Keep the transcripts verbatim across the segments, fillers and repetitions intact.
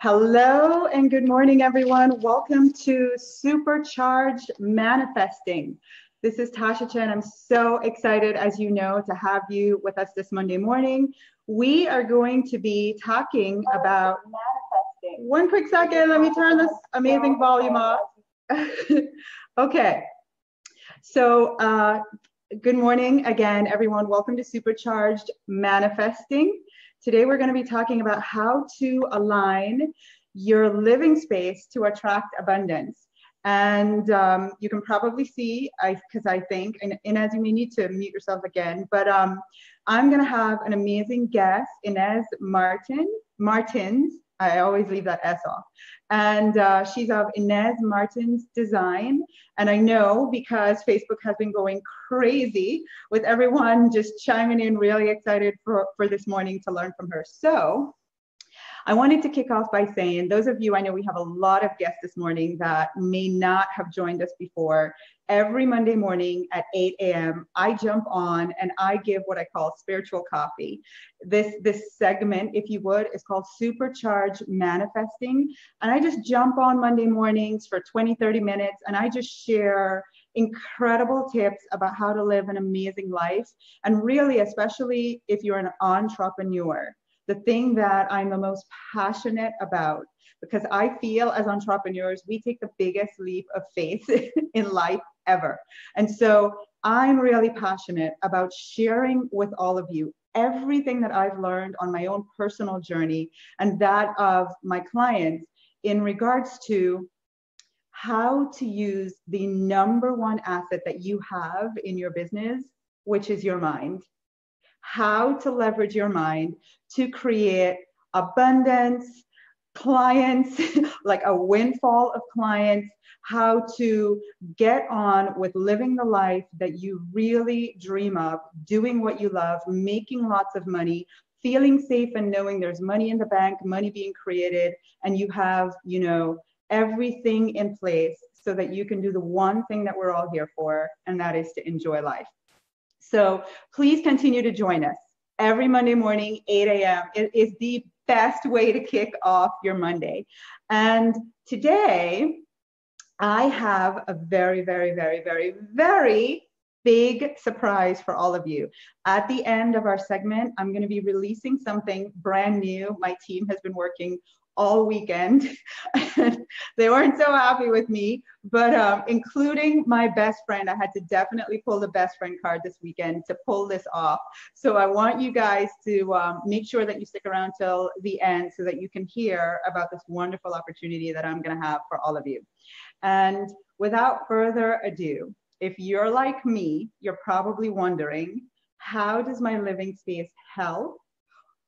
Hello and good morning, everyone. Welcome to Supercharged Manifesting. This is Tasha Chen. I'm so excited, as you know, to have you with us this Monday morning. We are going to be talking about manifesting. One quick second. Let me turn this amazing volume off. Okay. So uh, good morning again, everyone. Welcome to Supercharged Manifesting. Today, we're going to be talking about how to align your living space to attract abundance. And um, you can probably see, because I, I think, and Ines, you may need to mute yourself again, but um, I'm going to have an amazing guest, Ines Martin, Martins. I always leave that S off. And uh, she's of Ines Martins Design. And I know because Facebook has been going crazy with everyone just chiming in, really excited for, for this morning to learn from her. So I wanted to kick off by saying, those of you, I know we have a lot of guests this morning that may not have joined us before. Every Monday morning at eight A M, I jump on and I give what I call spiritual coffee. This, this segment, if you would, is called Supercharged Manifesting. And I just jump on Monday mornings for twenty, thirty minutes, and I just share incredible tips about how to live an amazing life. And really, especially if you're an entrepreneur, the thing that I'm the most passionate about, because I feel as entrepreneurs, we take the biggest leap of faith in life ever. And so I'm really passionate about sharing with all of you everything that I've learned on my own personal journey and that of my clients in regards to how to use the number one asset that you have in your business, which is your mind. How to leverage your mind to create abundance, clients, like a windfall of clients, how to get on with living the life that you really dream of, doing what you love, making lots of money, feeling safe and knowing there's money in the bank, money being created, and you have, you know, everything in place so that you can do the one thing that we're all here for, and that is to enjoy life. So please continue to join us every Monday morning, eight A M It is the best way to kick off your Monday. And today I have a very, very, very, very, very big surprise for all of you. At the end of our segment, I'm going to be releasing something brand new. My team has been working all weekend. They weren't so happy with me, but um, including my best friend, I had to definitely pull the best friend card this weekend to pull this off. So I want you guys to um, make sure that you stick around till the end so that you can hear about this wonderful opportunity that I'm going to have for all of you. And without further ado, if you're like me, you're probably wondering, how does my living space help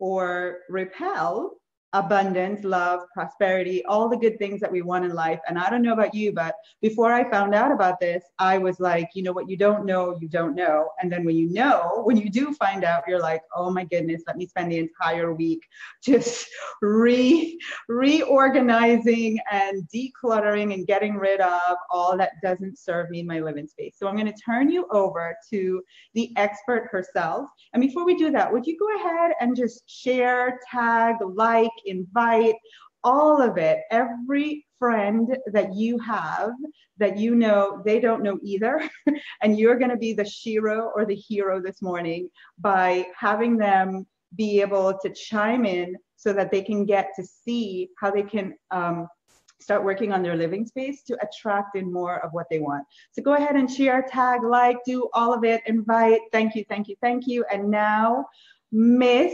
or repel abundance, love, prosperity, all the good things that we want in life? And I don't know about you, but before I found out about this, I was like, you know what, you don't know, you don't know. And then when you know, when you do find out, you're like, oh my goodness, let me spend the entire week just re reorganizing and decluttering and getting rid of all that doesn't serve me in my living space. So I'm going to turn you over to the expert herself. And before we do that, would you go ahead and just share, tag, like, invite, all of it, every friend that you have that you know they don't know either, and you're going to be the shiro or the hero this morning by having them be able to chime in so that they can get to see how they can um, start working on their living space to attract in more of what they want. So go ahead and share, tag, like, do all of it, invite. Thank you, thank you, thank you. And now, Miss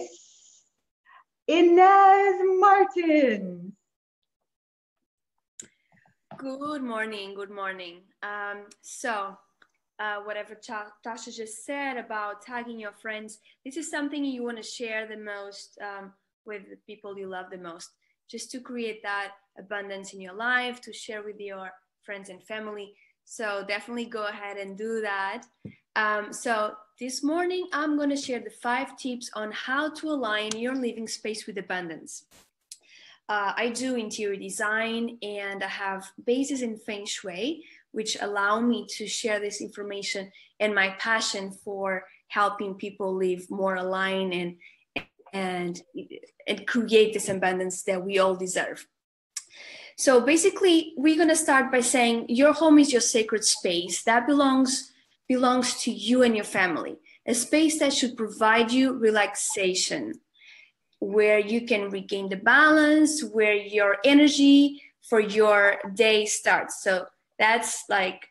Ines Martins. Good morning, good morning. Um, so uh, whatever Tasha just said about tagging your friends, this is something you want to share the most um, with the people you love the most, just to create that abundance in your life, to share with your friends and family. So definitely go ahead and do that. Um, so this morning, I'm going to share the five tips on how to align your living space with abundance. Uh, I do interior design and I have bases in Feng Shui, which allow me to share this information and my passion for helping people live more aligned and, and, and create this abundance that we all deserve. So basically, we're going to start by saying your home is your sacred space that belongs belongs to you and your family, a space that should provide you relaxation, where you can regain the balance, where your energy for your day starts. So that's like,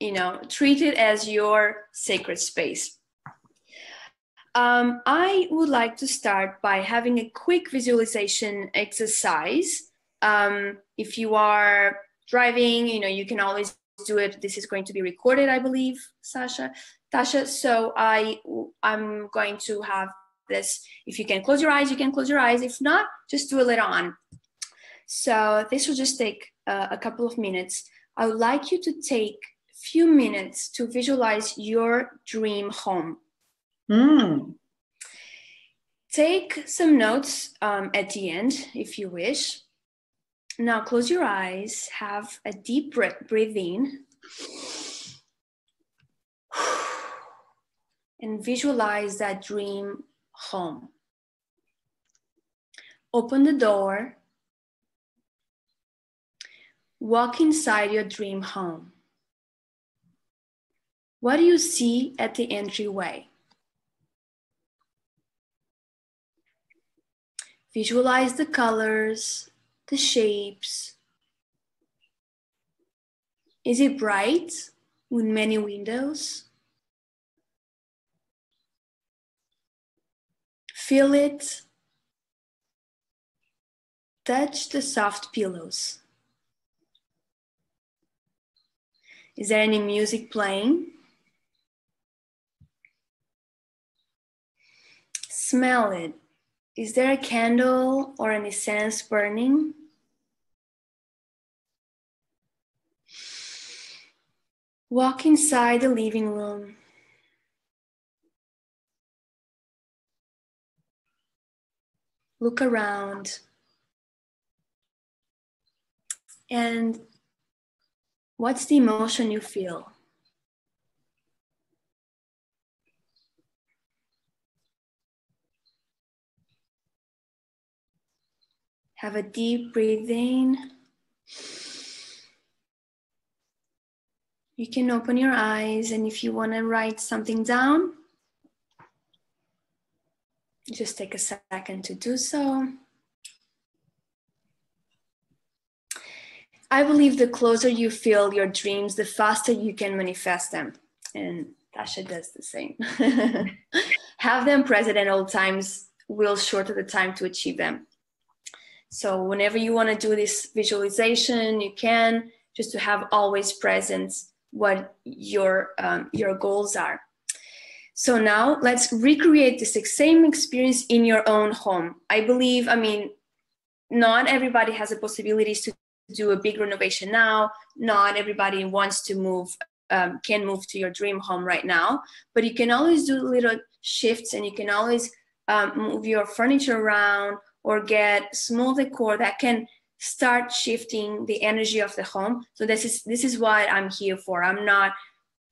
you know, treat it as your sacred space. Um, I would like to start by having a quick visualization exercise. Um, if you are driving, you know, you can always do it. This is going to be recorded, I believe, Sasha, Tasha. So I, I'm going to have this. If you can close your eyes, you can close your eyes. If not, just do it later on. So this will just take uh, a couple of minutes. I would like you to take a few minutes to visualize your dream home. Mm. Take some notes um, at the end, if you wish. Now close your eyes, have a deep breath, breathe in, and visualize that dream home. Open the door. Walk inside your dream home. What do you see at the entryway? Visualize the colors, the shapes. Is it bright with many windows? Feel it. Touch the soft pillows. Is there any music playing? Smell it. Is there a candle or an incense burning? Walk inside the living room. Look around. And what's the emotion you feel? Have a deep breathing. You can open your eyes, and if you want to write something down, just take a second to do so. I believe the closer you feel your dreams, the faster you can manifest them. And Tasha does the same. Have them present at all times will shorten the time to achieve them. So whenever you want to do this visualization, you can, just to have always present what your, um, your goals are. So now let's recreate the same experience in your own home. I believe, I mean, not everybody has the possibilities to do a big renovation now. Not everybody wants to move, um, can move to your dream home right now, but you can always do little shifts, and you can always um, move your furniture around or get small decor that can start shifting the energy of the home. So this is, this is what I'm here for. I'm not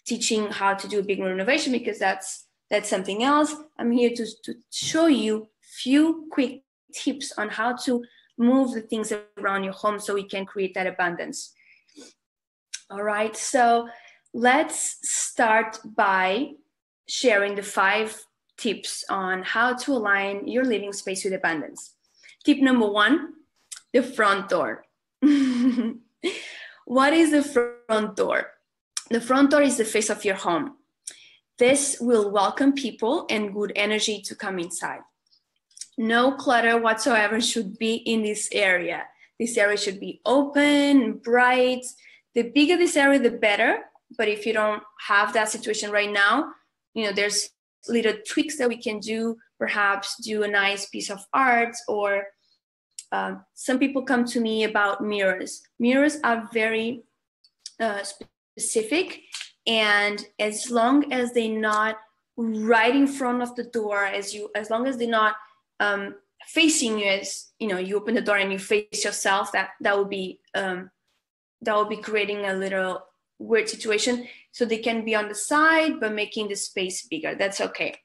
teaching how to do a big renovation because that's, that's something else. I'm here to, to show you few quick tips on how to move the things around your home so we can create that abundance. All right, so let's start by sharing the five tips on how to align your living space with abundance. Tip number one, the front door. What is the front door? The front door is the face of your home. This will welcome people and good energy to come inside. No clutter whatsoever should be in this area. This area should be open, bright. The bigger this area, the better. But if you don't have that situation right now, you know, there's little tweaks that we can do. Perhaps do a nice piece of art, or uh, some people come to me about mirrors. Mirrors are very uh, specific, and as long as they're not right in front of the door, as you, as long as they're not um facing you, as you know, you open the door and you face yourself, that that would be um that would be creating a little weird situation. So they can be on the side but making the space bigger. That's okay.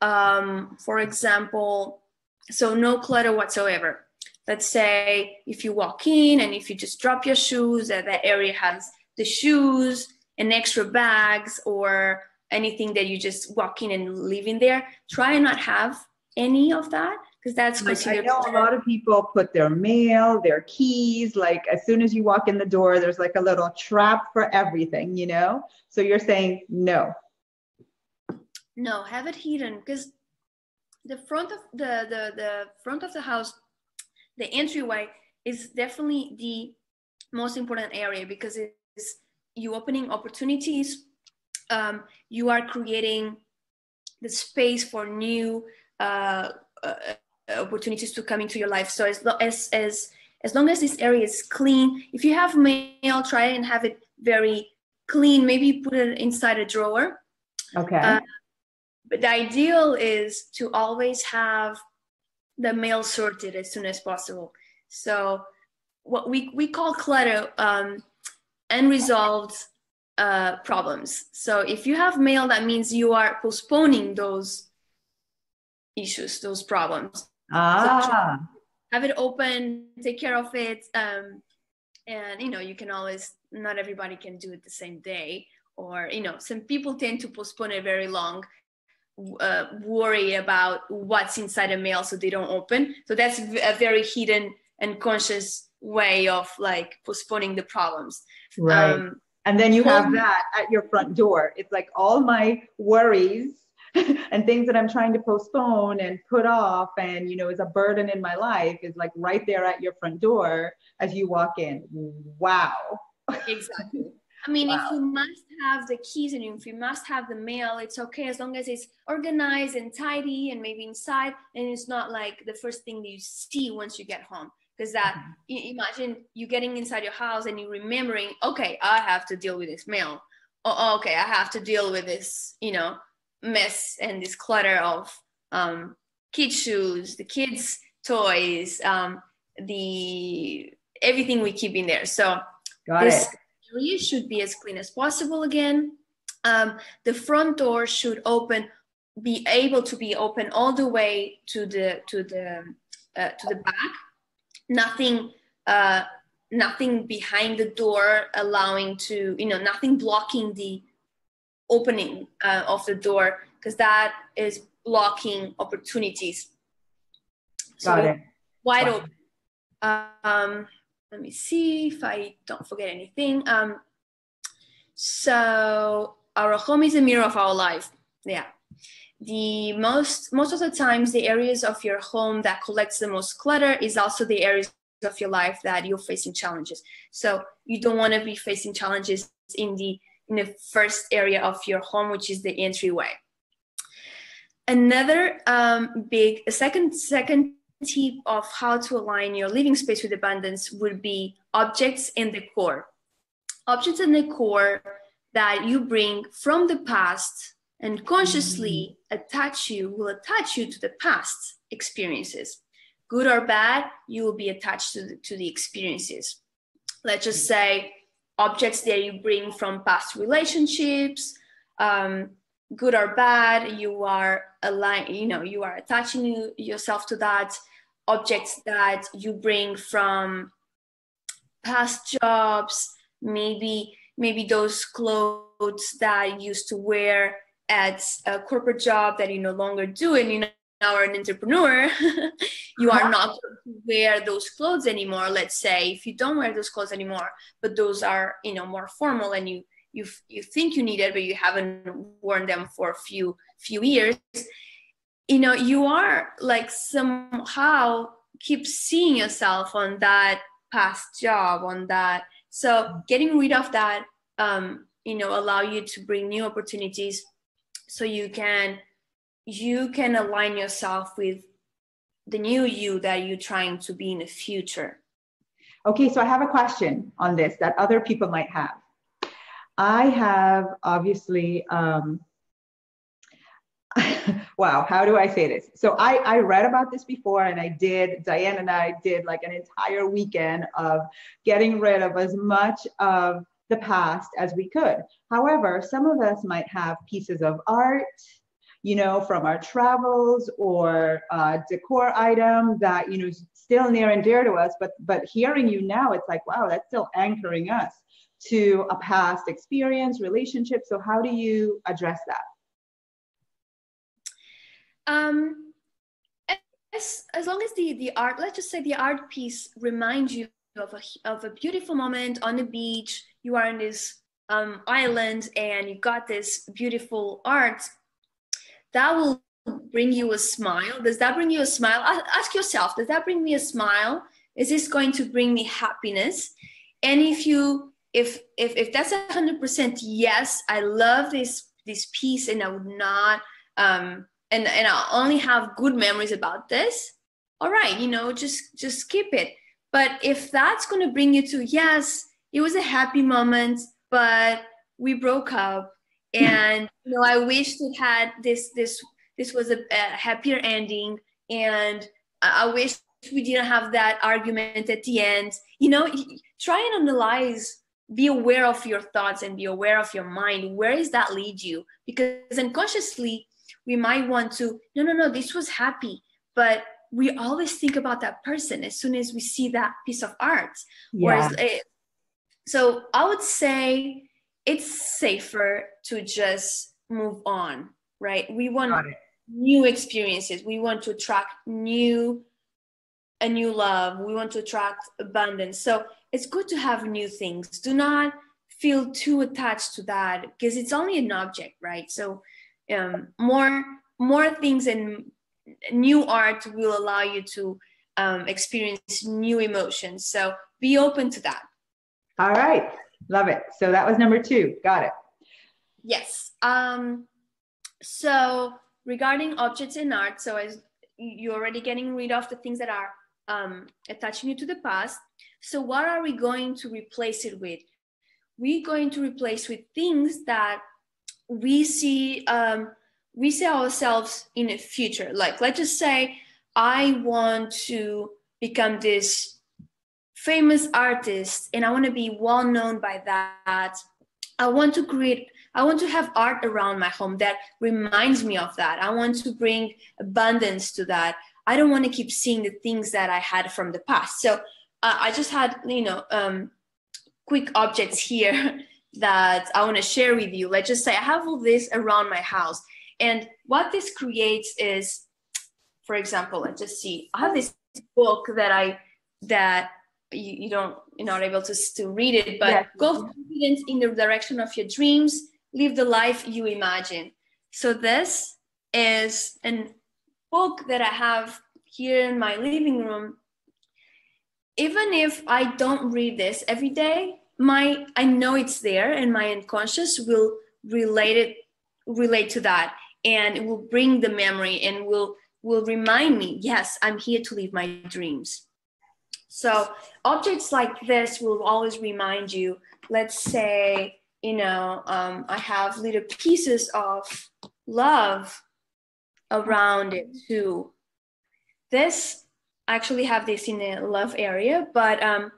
um, for example, so no clutter whatsoever. Let's say if you walk in and if you just drop your shoes, that, that area has the shoes and extra bags or anything that you just walk in and leave in there. Try and not have any of that, because that's considered. I know a lot of people put their mail, their keys, like as soon as you walk in the door, there's like a little trap for everything, you know? So you're saying no. No, have it hidden, because the front of the, the, the front of the house, the entryway is definitely the most important area, because it's you opening opportunities. Um, you are creating the space for new uh, uh, opportunities to come into your life. So as, as, as, as long as this area is clean, if you have mail, try and have it very clean. Maybe put it inside a drawer. Okay. Uh, but the ideal is to always have the mail sorted as soon as possible. So what we, we call clutter, um, unresolved uh, problems. So if you have mail, that means you are postponing those issues, those problems. Ah. So have it open, take care of it. Um, and, you know, you can always, not everybody can do it the same day, or, you know, some people tend to postpone it very long. Uh, worry about what's inside a mail so they don't open. So that's a very hidden and conscious way of like postponing the problems. Right. Um, and then you have that at your front door. It's like all my worries and things that I'm trying to postpone and put off and, you know, is a burden in my life is like right there at your front door as you walk in. Wow. Exactly. I mean, wow. If you must have the keys and if you must have the mail, it's okay as long as it's organized and tidy and maybe inside, and it's not like the first thing that you see once you get home. Because that, mm-hmm. you, imagine you getting inside your house and you remembering, okay, I have to deal with this mail. Oh, okay, I have to deal with this, you know, mess and this clutter of um, kids' shoes, the kids' toys, um, the everything we keep in there. So got this, it. You should be as clean as possible. Again, um, the front door should open, be able to be open all the way to the to the uh, to the back. Nothing, uh, nothing behind the door, allowing to you know nothing blocking the opening uh, of the door, because that is blocking opportunities. So got it. Wide wow. open. Um, Let me see if I don't forget anything. Um, so our home is a mirror of our life. Yeah. The most, most of the times the areas of your home that collects the most clutter is also the areas of your life that you're facing challenges. So you don't want to be facing challenges in the, in the first area of your home, which is the entryway. Another um, big, a second, second, tip of how to align your living space with abundance would be objects and decor. Objects and decor that you bring from the past and consciously attach you, will attach you to the past experiences. Good or bad, you will be attached to the, to the experiences. Let's just say objects that you bring from past relationships, um, good or bad, you are align, you know, you are attaching you, yourself to that. Objects that you bring from past jobs, maybe maybe those clothes that you used to wear at a corporate job that you no longer do, and you now are an entrepreneur. You are not going to wear those clothes anymore. Let's say if you don't wear those clothes anymore, but those are you know more formal, and you you you think you need it, but you haven't worn them for a few few years. You know, you are like somehow keep seeing yourself on that past job, on that. So getting rid of that, um, you know, allow you to bring new opportunities, so you can, you can align yourself with the new you that you're trying to be in the future. Okay, so I have a question on this that other people might have. I have obviously, um, wow, how do I say this? So I, I read about this before, and I did, Diane and I did like an entire weekend of getting rid of as much of the past as we could. However, some of us might have pieces of art, you know, from our travels or a decor item that, you know, is still near and dear to us. But, but hearing you now, it's like, wow, that's still anchoring us to a past experience, relationship. So how do you address that? Um, as, as long as the, the art, let's just say the art piece reminds you of a, of a beautiful moment on the beach, you are in this um, island and you got this beautiful art, that will bring you a smile. Does that bring you a smile? Ask yourself, does that bring me a smile? Is this going to bring me happiness? And if you, if, if, if that's one hundred percent yes, I love this, this piece and I would not, um, and, and I'll only have good memories about this, all right, you know, just, just keep it. But if that's going to bring you to, yes, it was a happy moment, but we broke up and, you know, I wished it had this, this, this was a, a happier ending. And I, I wish we didn't have that argument at the end, you know, try and analyze, be aware of your thoughts and be aware of your mind. Where does that lead you? Because unconsciously, we might want to, no, no, no, this was happy, but we always think about that person as soon as we see that piece of art. Yeah. Whereas it, so I would say it's safer to just move on, right? We want new experiences. We want to attract new, a new love. We want to attract abundance. So it's good to have new things. Do not feel too attached to that because it's only an object, right? So um, more, more things and new art will allow you to um, experience new emotions. So be open to that. All right. Love it. So that was number two. Got it. Yes. Um, so regarding objects in art, so as you're already getting rid of the things that are um, attaching you to the past. So what are we going to replace it with? We're going to replace with things that we see um, we see ourselves in the future. Like, let's just say I want to become this famous artist and I want to be well known by that. I want to create, I want to have art around my home that reminds me of that. I want to bring abundance to that. I don't want to keep seeing the things that I had from the past. So uh, I just had, you know, um, quick objects here that I want to share with you. Let's just say I have all this around my house. And what this creates is, for example, let's just see, I have this book that I, that you, you don't, you're not able to, to read it, but yeah. Go confident in the direction of your dreams, live the life you imagine. So this is a book that I have here in my living room. Even if I don't read this every day, my, I know it's there and my unconscious will relate it relate to that, and it will bring the memory and will will remind me, yes, I'm here to live my dreams. So objects like this will always remind you. Let's say, you know, um, I have little pieces of love around it too. This, I actually have this in the love area, but um,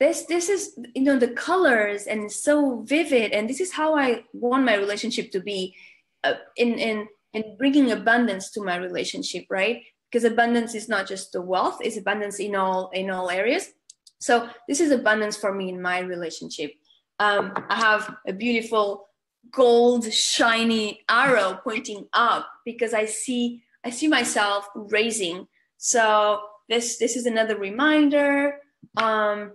This, this is, you know, the colors and so vivid. And this is how I want my relationship to be uh, in, in, in bringing abundance to my relationship, right? Because abundance is not just the wealth, it's abundance in all, in all areas. So this is abundance for me in my relationship. Um, I have a beautiful gold shiny arrow pointing up because I see, I see myself raising. So this, this is another reminder. Um,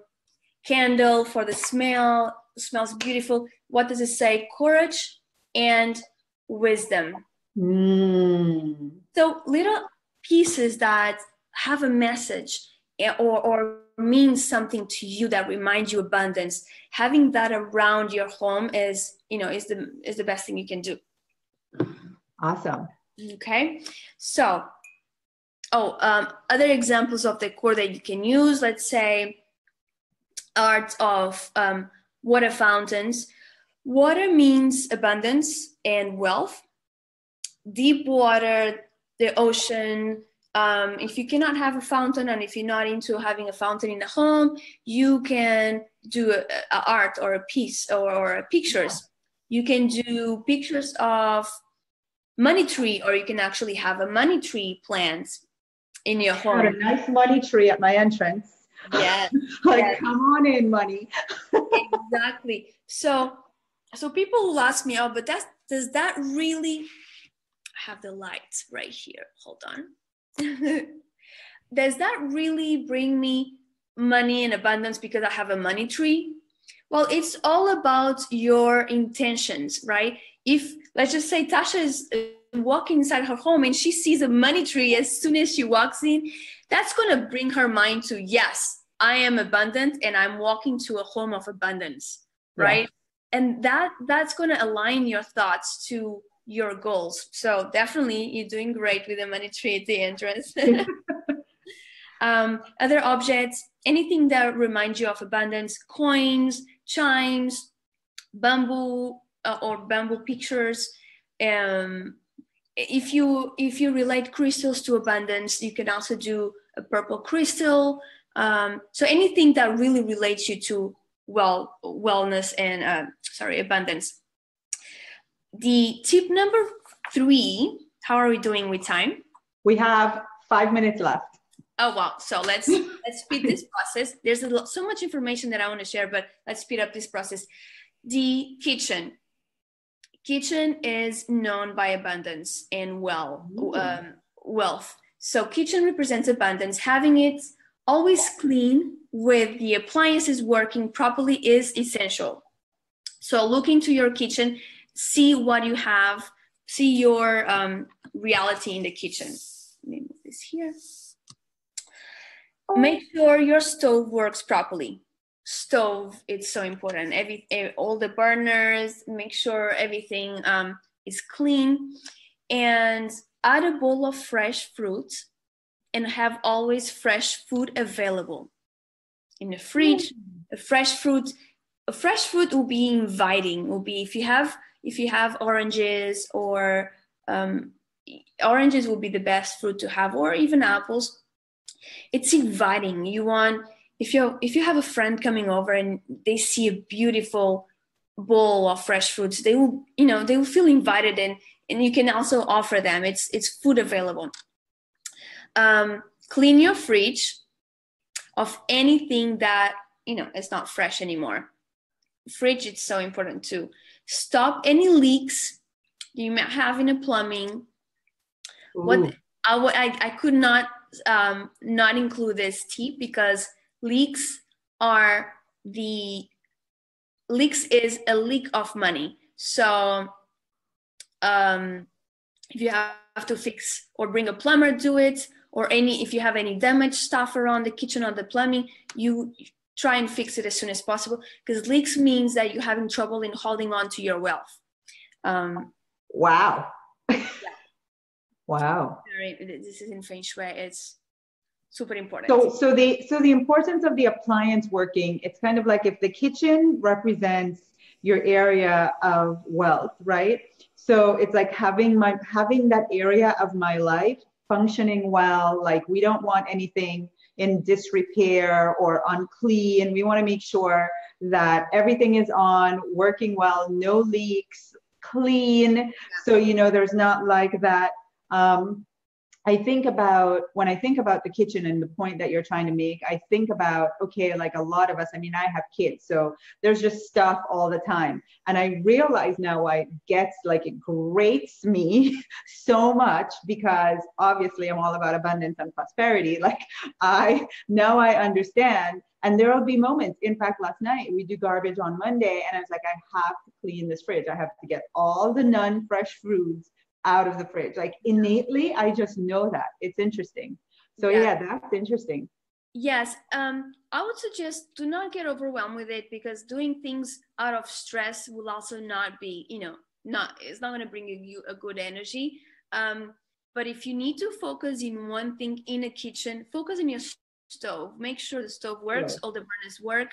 Candle for the smell, smells beautiful. What does it say? Courage and wisdom. Mm. So little pieces that have a message or, or mean something to you that reminds you abundance. Having that around your home is, you know, is the, is the best thing you can do. Awesome. Okay. So, oh, um, other examples of decor that you can use, let's say, art of um, water fountains. Water means abundance and wealth. Deep water, the ocean. Um, if you cannot have a fountain and if you're not into having a fountain in the home, you can do a, a art or a piece or, or pictures. You can do pictures of money tree, or you can actually have a money tree plant in your home. I had a nice money tree at my entrance. Yes. Like, yes. Come on in, money. Exactly. So, so people will ask me, oh, but that's, does that really have the light right here? Hold on. Does that really bring me money and abundance because I have a money tree? Well, it's all about your intentions, right? If, let's just say, Tasha is walking inside her home and she sees a money tree as soon as she walks in, that's going to bring her mind to, yes, I am abundant and I'm walking to a home of abundance, right? Yeah. And that that's going to align your thoughts to your goals. So definitely you're doing great with the money tree at the entrance. Um, other objects, anything that reminds you of abundance, coins, chimes, bamboo uh, or bamboo pictures. Um, if you if you relate crystals to abundance, you can also do a purple crystal. Um, so anything that really relates you to well wellness and uh, sorry abundance. The tip number three. How are we doing with time? We have five minutes left. Oh, wow. So let's, let's speed this process. There's a lot, so much information that I want to share, but let's speed up this process. The kitchen. Kitchen is known by abundance and well, um, wealth. So kitchen represents abundance. Having it always clean with the appliances working properly is essential. So look into your kitchen, see what you have, see your um, reality in the kitchen. Let me move this here. Make sure your stove works properly. Stove, it's so important. Every, all the burners, make sure everything um, is clean. And add a bowl of fresh fruit and have always fresh food available. In the fridge, a fresh fruit, a fresh fruit will be inviting, will be if you have, if you have oranges or um, oranges will be the best fruit to have, or even apples. It's inviting. You want, if you if you have a friend coming over and they see a beautiful bowl of fresh fruits, they will, you know, they will feel invited, and and you can also offer them. It's it's food available. Um, clean your fridge of anything that, you know, it's not fresh anymore. Fridge, it's so important too. Stop any leaks you might have in the plumbing. Ooh. What I would I, I could not. Um, not include this tip because leaks are the leaks is a leak of money. So um, if you have to fix or bring a plumber, do it, or any if you have any damaged stuff around the kitchen or the plumbing, you try and fix it as soon as possible, because leaks means that you're having trouble in holding on to your wealth. Um, wow. Wow. This is in Feng Shui. It's super important. So, so the, so the importance of the appliance working, it's kind of like if the kitchen represents your area of wealth, right? So it's like having my, having that area of my life functioning well. Like, we don't want anything in disrepair or unclean. We want to make sure that everything is on, working well, no leaks, clean. Yeah. So, you know, there's not like that. Um, I think about, when I think about the kitchen and the point that you're trying to make, I think about, okay, like a lot of us, I mean, I have kids, so there's just stuff all the time. And I realize now why it gets, like, it grates me so much, because obviously I'm all about abundance and prosperity. Like, I, now I understand. And there will be moments, in fact, last night, we do garbage on Monday. And I was like, I have to clean this fridge. I have to get all the non-fresh foods out of the fridge. Like, innately, I just know that. It's interesting. So yeah, yeah that's interesting. Yes. Um, I would suggest, do not get overwhelmed with it, because doing things out of stress will also not be, you know, not, it's not going to bring you a good energy. Um, but if you need to focus in one thing in a kitchen, focus on your stove, make sure the stove works, right. All the burners work.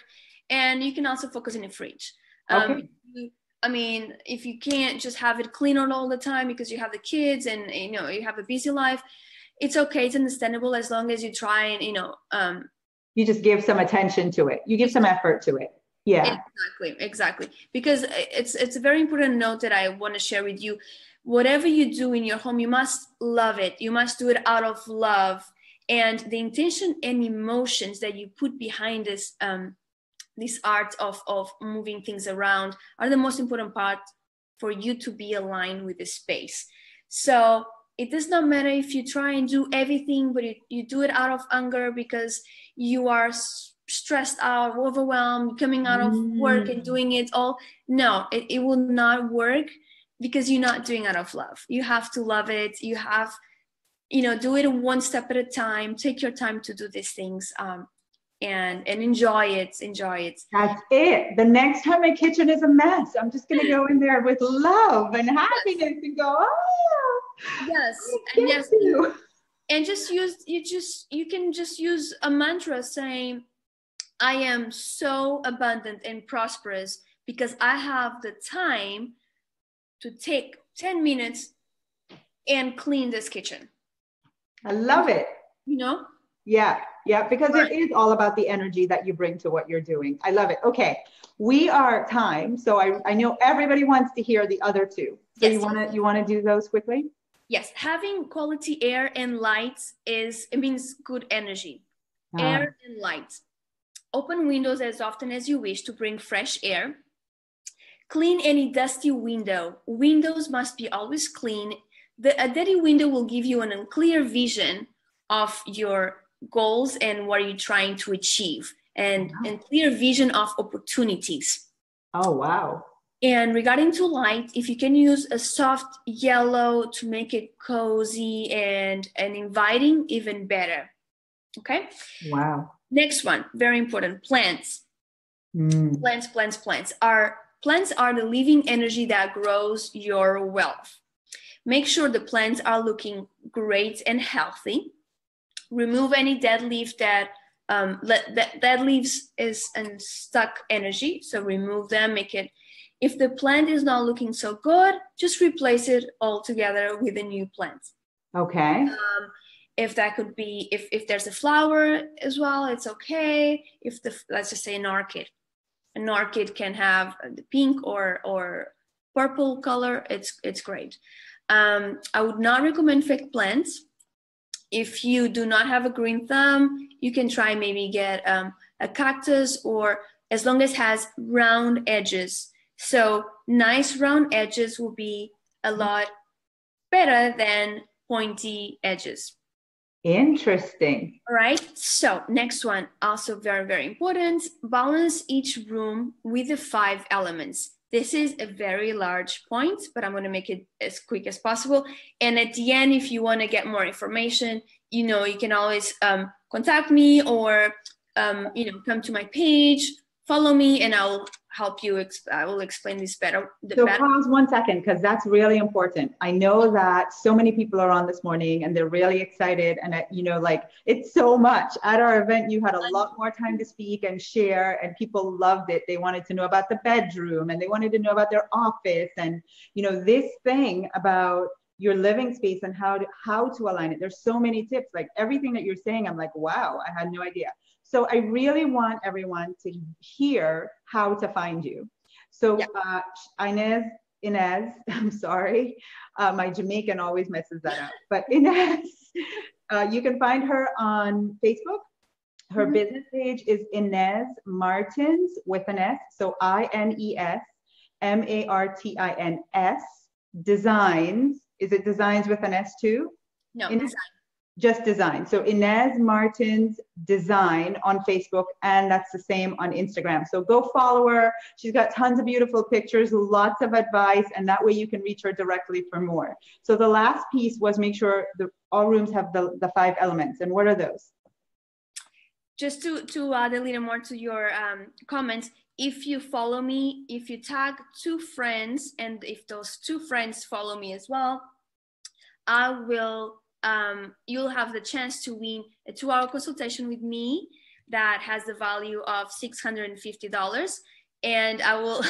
And you can also focus in the fridge. Um, okay. you, I mean, if you can't just have it clean on all the time because you have the kids and, you know, you have a busy life, it's okay. It's understandable, as long as you try and, you know. Um, you just give some attention to it. You give some effort to it. Yeah. Exactly. Exactly. Because it's, it's a very important note that I want to share with you. whatever you do in your home, you must love it. You must do it out of love. And the intention and emotions that you put behind this, um, this art of, of moving things around are the most important part for you to be aligned with the space. So it does not matter if you try and do everything, but you, you do it out of anger because you are stressed out, overwhelmed, coming out of work and doing it all. No, it, it will not work because you're not doing out of love. You have to love it. You have, you know, do it one step at a time. Take your time to do these things um, and, and enjoy it. Enjoy it. That's it. The next time my kitchen is a mess, I'm just going to go in there with love and happiness and go, oh, yes. And yes. You. And just use, you just, you can just use a mantra saying, I am so abundant and prosperous because I have the time to take ten minutes and clean this kitchen. I love it. You know? Yeah, yeah, because right. It is all about the energy that you bring to what you're doing. I love it. Okay, we are time. So I, I know everybody wants to hear the other two. So yes. you want to you want to do those quickly? Yes, having quality air and light is, it means good energy. Ah. Air and light. Open windows as often as you wish to bring fresh air. Clean any dusty window. Windows must be always clean. The, a dirty window will give you an unclear vision of your goals and what you're trying to achieve, and wow. a clear vision of opportunities. Oh, wow. And regarding to light, if you can use a soft yellow to make it cozy and, and inviting, even better. Okay? Wow. Next one, very important, plants. Mm. Plants, plants, plants. Our plants are the living energy that grows your wealth. Make sure the plants are looking great and healthy. Remove any dead leaf that, um, let, that dead leaves is unstuck energy. So remove them, make it. If the plant is not looking so good, just replace it altogether with a new plant. Okay. Um, If that could be, if, if there's a flower as well, it's okay. If the, let's just say an orchid, an orchid can have the pink or, or purple color. It's, it's great. Um, I would not recommend fake plants. If you do not have a green thumb, you can try maybe get um, a cactus, or as long as it has round edges. So nice round edges will be a lot better than pointy edges. Interesting. All right. So next one, also very, very important. Balance each room with the five elements. This is a very large point, but I'm going to make it as quick as possible. And at the end, if you want to get more information, you know, you can always um, contact me or, um, you know, come to my page, follow me, and I'll help you. Ex I will explain this better. The so better. Pause one second, because that's really important. I know that so many people are on this morning and they're really excited. And, uh, you know, like it's so much. At our event, you had a lot more time to speak and share, and people loved it. They wanted to know about the bedroom, and they wanted to know about their office. And, you know, this thing about your living space and how to, how to align it. There's so many tips, like everything that you're saying. I'm like, wow, I had no idea. So I really want everyone to hear how to find you. So yeah. uh, Ines, Ines, I'm sorry, uh, my Jamaican always messes that up. But Ines, uh, you can find her on Facebook. Her mm-hmm. business page is Ines Martins with an S. So I N E S M A R T I N S. Designs. Is it designs with an S too? No, Ines? Just design. So Ines Martins Design on Facebook, and that's the same on Instagram. So go follow her. She's got tons of beautiful pictures, lots of advice, and that way you can reach her directly for more. So the last piece was make sure the, all rooms have the, the five elements. And what are those? Just to, to add a little more to your um, comments, if you follow me, if you tag two friends, and if those two friends follow me as well, I will... Um, you'll have the chance to win a two-hour consultation with me that has the value of six hundred fifty dollars, and I will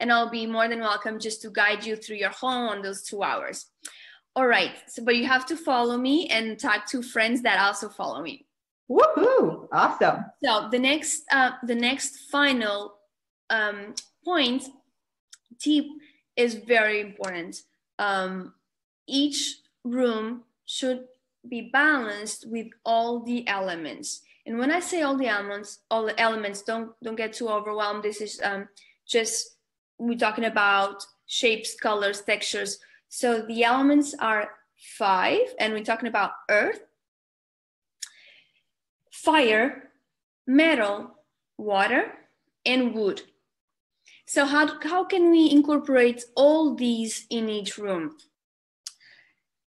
and I'll be more than welcome just to guide you through your home on those two hours. All right. So, but you have to follow me and tag two friends that also follow me. Woohoo! Awesome. So the next, uh, the next final um, point tip is very important. um, each room should be balanced with all the elements. And when I say all the elements, all the elements, don't don't get too overwhelmed. This is um, just, we're talking about shapes, colors, textures. So the elements are five, and we're talking about earth, fire, metal, water, and wood. So how, how can we incorporate all these in each room?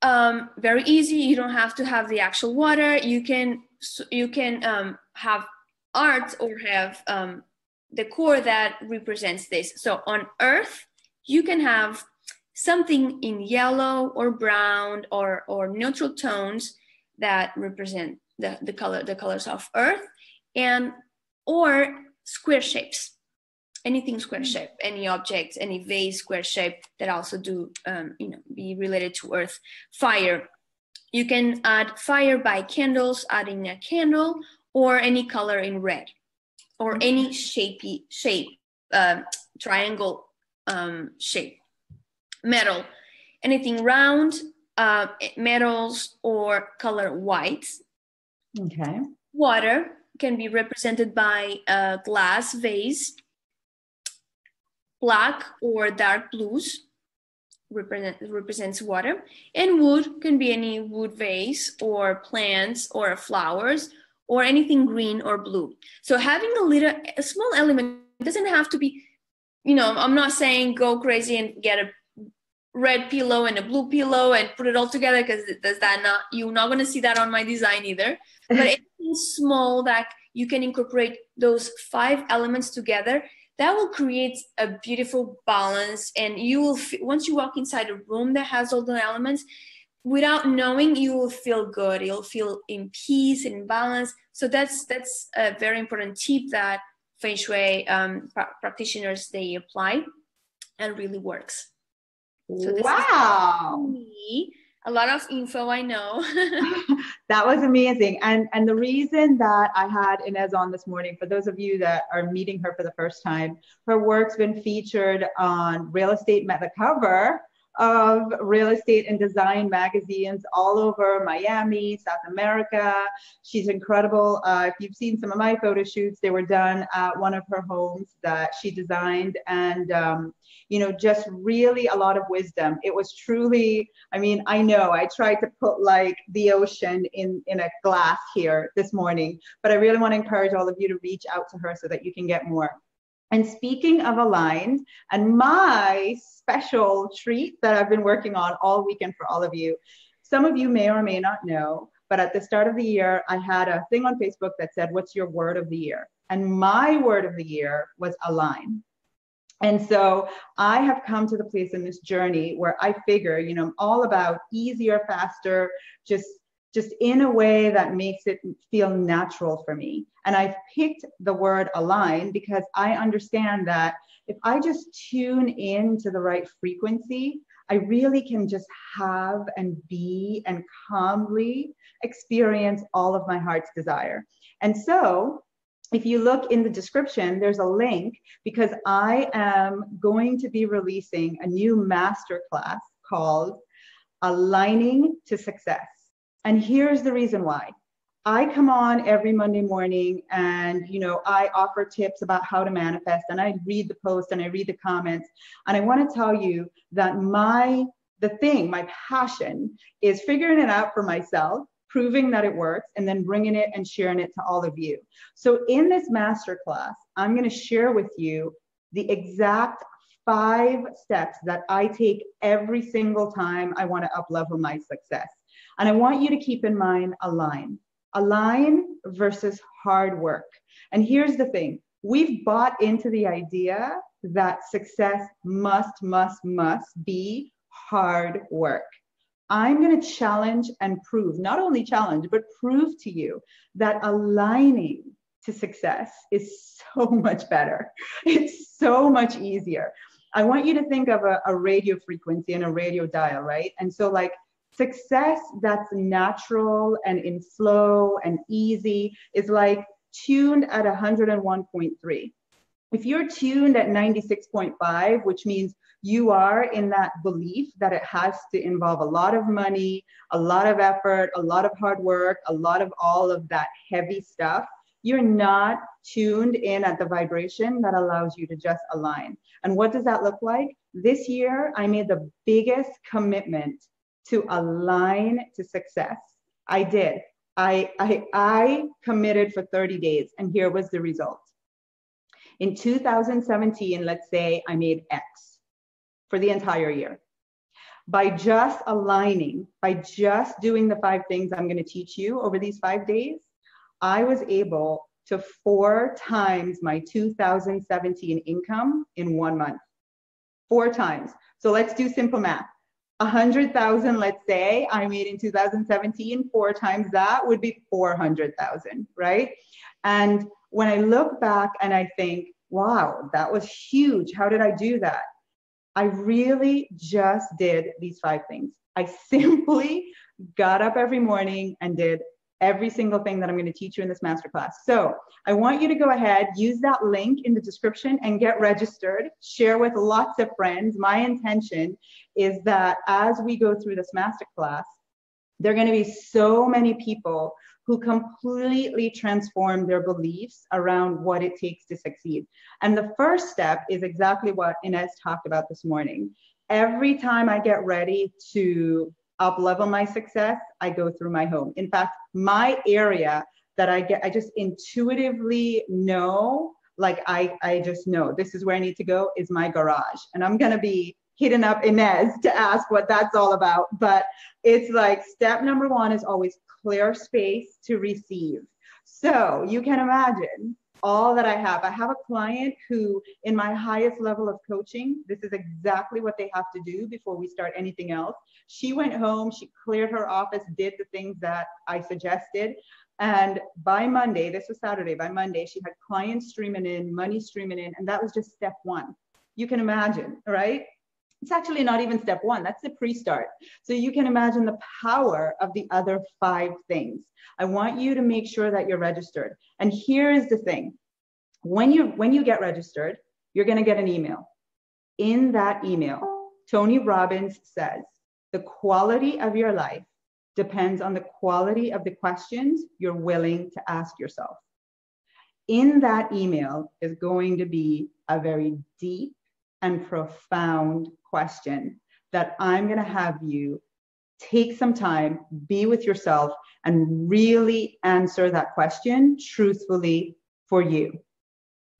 Um, very easy. You don't have to have the actual water. You can you can um, have art or have um, decor that represents this. So on earth, you can have something in yellow or brown or or neutral tones that represent the the color the colors of earth, and or square shapes. Anything square shape, any object, any vase square shape that also do, um, you know, be related to earth. Fire, you can add fire by candles, adding a candle or any color in red, or any shapey shape, uh, triangle um, shape. Metal, anything round, uh, metals or color white. Okay. Water can be represented by a glass vase. Black or dark blues represent, represents water, and wood can be any wood vase or plants or flowers or anything green or blue. So having a little, a small element doesn't have to be, you know, I'm not saying go crazy and get a red pillow and a blue pillow and put it all together, because does that not, you're not going to see that on my design either. But anything small that you can incorporate those five elements together, that will create a beautiful balance. And you will, once you walk inside a room that has all the elements, without knowing, you will feel good. You'll feel in peace and balance. So that's that's a very important tip that Feng Shui um, pra practitioners, they apply, and really works. So this wow. Is a lot of info, I know. That was amazing. And and the reason that I had Ines on this morning, for those of you that are meeting her for the first time, her work's been featured on Real Estate, the cover of Real Estate and Design magazines all over Miami, South America. She's incredible. Uh, if you've seen some of my photo shoots, they were done at one of her homes that she designed. And um, you know, just really a lot of wisdom. It was truly, I mean, I know I tried to put like the ocean in, in a glass here this morning, but I really want to encourage all of you to reach out to her so that you can get more. And speaking of aligned, and my special treat that I've been working on all weekend for all of you, some of you may or may not know, but at the start of the year, I had a thing on Facebook that said, what's your word of the year? And my word of the year was align. And so I have come to the place in this journey where I figure, you know, I'm all about easier, faster, just, just in a way that makes it feel natural for me. And I've picked the word align because I understand that if I just tune in to the right frequency, I really can just have and be and calmly experience all of my heart's desire. And so if you look in the description, there's a link, because I am going to be releasing a new masterclass called Aligning to Success. And here's the reason why. I come on every Monday morning and, you know, I offer tips about how to manifest, and I read the post and I read the comments. And I want to tell you that my, the thing, my passion is figuring it out for myself, proving that it works, and then bringing it and sharing it to all of you. So in this masterclass, I'm going to share with you the exact five steps that I take every single time I want to up-level my success. And I want you to keep in mind align. Align versus hard work. And here's the thing. We've bought into the idea that success must, must, must be hard work. I'm going to challenge and prove, not only challenge, but prove to you that aligning to success is so much better. It's so much easier. I want you to think of a, a radio frequency and a radio dial, right? And so like success that's natural and in flow and easy is like tuned at one oh one point three. If you're tuned at ninety-six point five, which means you are in that belief that it has to involve a lot of money, a lot of effort, a lot of hard work, a lot of all of that heavy stuff, you're not tuned in at the vibration that allows you to just align. And what does that look like? This year, I made the biggest commitment to align to success. I did. I, I, I committed for thirty days, and here was the result. In two thousand seventeen, let's say I made X for the entire year. By just aligning, by just doing the five things I'm going to teach you over these five days, I was able to four times my two thousand seventeen income in one month. Four times. So let's do simple math. one hundred thousand, let's say, I made in two thousand seventeen, four times that would be four hundred thousand, right? And when I look back and I think, wow, that was huge. How did I do that? I really just did these five things. I simply got up every morning and did every single thing that I'm going to teach you in this masterclass. So I want you to go ahead, use that link in the description and get registered, share with lots of friends. My intention is that as we go through this masterclass, there are going to be so many people who completely transform their beliefs around what it takes to succeed. And the first step is exactly what Ines talked about this morning. Every time I get ready to up-level my success, I go through my home. In fact, my area that I get, I just intuitively know, like I, I just know this is where I need to go, is my garage. And I'm gonna be hitting up Ines to ask what that's all about. But it's like step number one is always clear space to receive. So you can imagine all that I have. I have a client who, in my highest level of coaching, this is exactly what they have to do before we start anything else. She went home, she cleared her office, did the things that I suggested. And by Monday, this was Saturday, by Monday, she had clients streaming in, money streaming in, and that was just step one. You can imagine, right? It's actually not even step one. That's the pre-start. So you can imagine the power of the other five things. I want you to make sure that you're registered. And here's the thing. When you, when you get registered, you're going to get an email. In that email, Tony Robbins says, the quality of your life depends on the quality of the questions you're willing to ask yourself. In that email is going to be a very deep and profound question that I'm going to have you take some time, be with yourself, and really answer that question truthfully for you,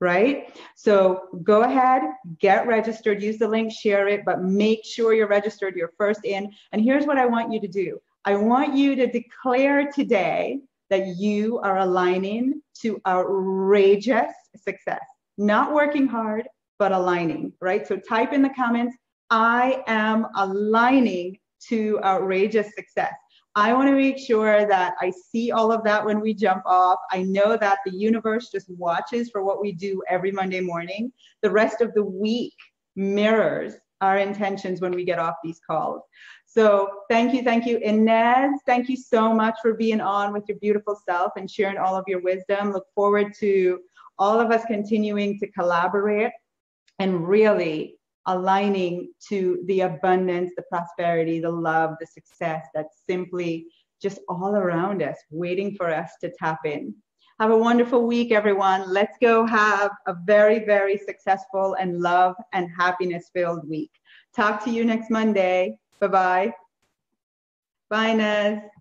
right? So go ahead, get registered, use the link, share it, but make sure you're registered, you're first in. And here's what I want you to do. I want you to declare today that you are aligning to outrageous success, not working hard, but aligning, right? So type in the comments, I am aligning to outrageous success. I want to make sure that I see all of that when we jump off. I know that the universe just watches for what we do every Monday morning. The rest of the week mirrors our intentions when we get off these calls. So thank you, thank you. Ines, thank you so much for being on with your beautiful self and sharing all of your wisdom. Look forward to all of us continuing to collaborate and really aligning to the abundance, the prosperity, the love, the success that's simply just all around us, waiting for us to tap in. Have a wonderful week, everyone. Let's go have a very, very successful and love and happiness-filled week. Talk to you next Monday. Bye-bye. Bye, Ines.